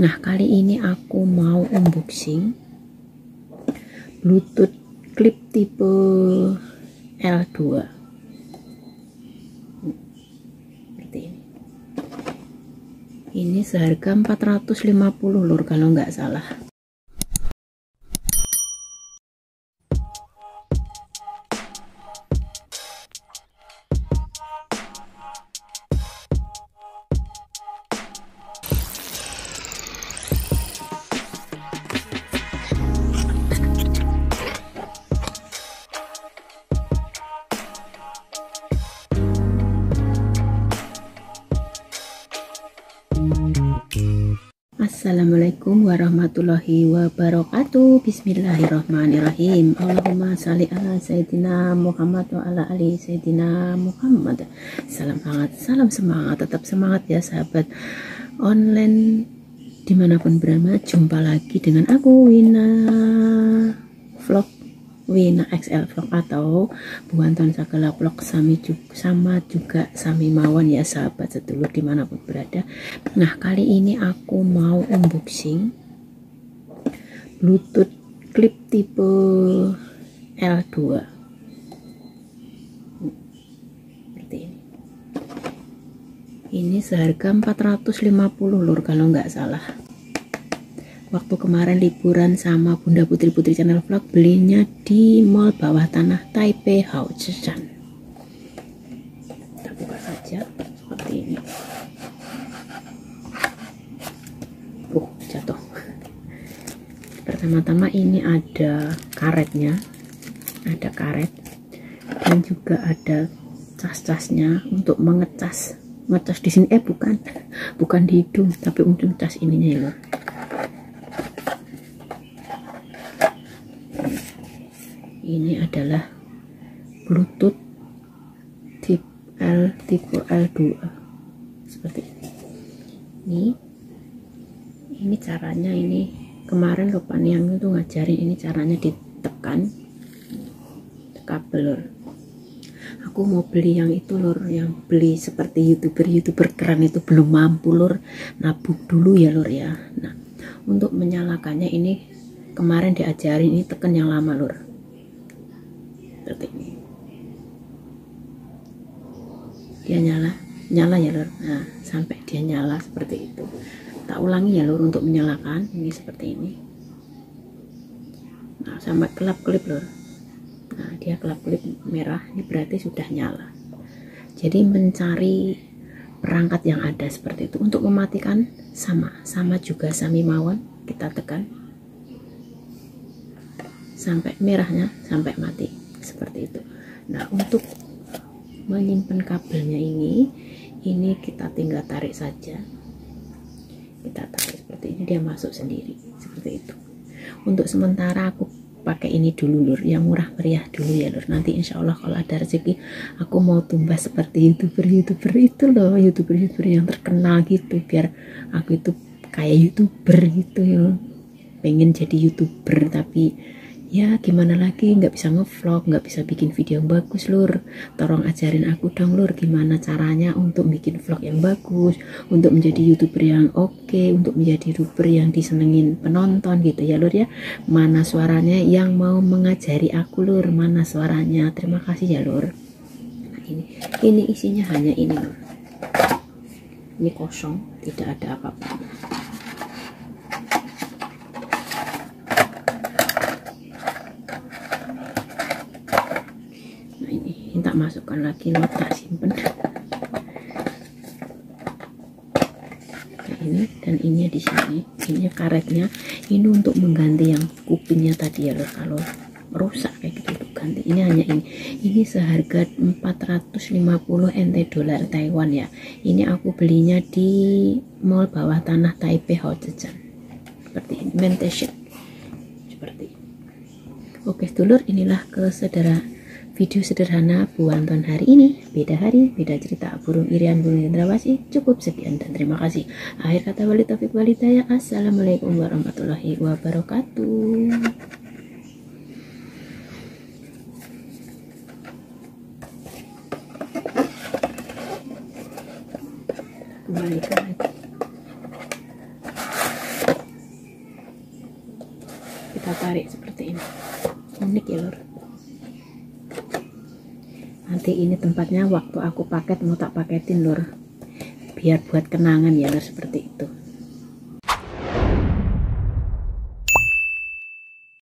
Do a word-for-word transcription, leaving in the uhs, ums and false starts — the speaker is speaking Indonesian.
Nah, kali ini aku mau unboxing Bluetooth Clip tipe L dua. Ini seharga empat ratus lima puluh lur kalau nggak salah. Assalamualaikum warahmatullahi wabarakatuh. Bismillahirrahmanirrahim. Allahumma shalli ala sayyidina Muhammad wa ala ali sayyidina Muhammad. Salam hangat, salam semangat, tetap semangat ya sahabat online dimanapun berada. Jumpa lagi dengan aku Wina Vlog, Wina X L Vlog atau Bu Wanton Sagala Vlog, sami juga, sama juga sami mawon ya sahabat sedulur dimanapun berada. Nah, kali ini aku mau unboxing Bluetooth Clip tipe L dua. Seperti ini. Ini seharga empat ratus lima puluh lur kalau nggak salah. Waktu kemarin liburan sama Bunda Putri-Putri Channel Vlog, belinya di mall bawah tanah Taipei Houttsan. Kita buka saja seperti ini. Oh, jatuh. Pertama-tama ini ada karetnya, ada karet dan juga ada cas-casnya untuk mengecas. Ngecas di sini eh bukan, bukan di hidung, tapi untuk cas ininya ya. Ini adalah Bluetooth tipe L tipe L dua seperti ini. Ini, ini caranya ini kemarin lupa nih yang itu ngajarin ini caranya ditekan kabel. Aku mau beli yang itu lur, yang beli seperti youtuber-youtuber keren itu belum mampu lur, nabung dulu ya lur ya. Nah, untuk menyalakannya ini kemarin diajarin ini tekan yang lama lur. Seperti ini dia nyala nyala ya lur. Nah, sampai dia nyala seperti itu. Tak ulangi ya lur untuk menyalakan ini seperti ini. Nah, sampai kelap-kelip lur. Nah, dia kelap-kelip merah ini berarti sudah nyala. Jadi mencari perangkat yang ada seperti itu. Untuk mematikan sama sama juga sami mawon, kita tekan sampai merahnya sampai mati seperti itu. Nah, untuk menyimpan kabelnya ini ini kita tinggal tarik saja, kita tarik seperti ini, dia masuk sendiri seperti itu. Untuk sementara aku pakai ini dulu lur, yang murah meriah dulu ya lur. Nanti insya Allah kalau ada rezeki aku mau tumbas seperti youtuber-youtuber itu loh, youtuber-youtuber yang terkenal gitu, biar aku itu kayak youtuber gitu ya. Pengen jadi youtuber tapi ya gimana lagi, nggak bisa ngevlog, nggak bisa bikin video yang bagus lur. Tolong ajarin aku dong lur, gimana caranya untuk bikin vlog yang bagus, untuk menjadi youtuber yang oke, untuk menjadi youtuber yang disenengin penonton gitu ya lur ya. Mana suaranya yang mau mengajari aku lur, mana suaranya? Terima kasih ya lur. Nah, ini ini isinya hanya ini lur. Ini kosong, tidak ada apa-apa. Tak masukkan lagi lur, tak simpen. Nah, ini dan ini di sini, ini karetnya. Ini untuk mengganti yang kupingnya tadi ya lur. Kalau rusak kayak gitu ganti. Ini hanya ini. Ini seharga empat ratus lima puluh N T dolar Taiwan ya. Ini aku belinya di mall bawah tanah Taipei Houttsan. Seperti ini, mentation. Seperti ini. Oke, dulur, inilah kesederhanaan video sederhana Bu Wanton hari ini. Beda hari, beda cerita. Burung irian, burung cendrawasih. Cukup sekian dan terima kasih. Akhir kata wali taufik wali daya. Assalamualaikum warahmatullahi wabarakatuh. Kembali ke kita tarik seperti ini. Unik ya lur. Nanti ini tempatnya waktu aku paket mau tak paketin lur, biar buat kenangan ya lur, seperti itu.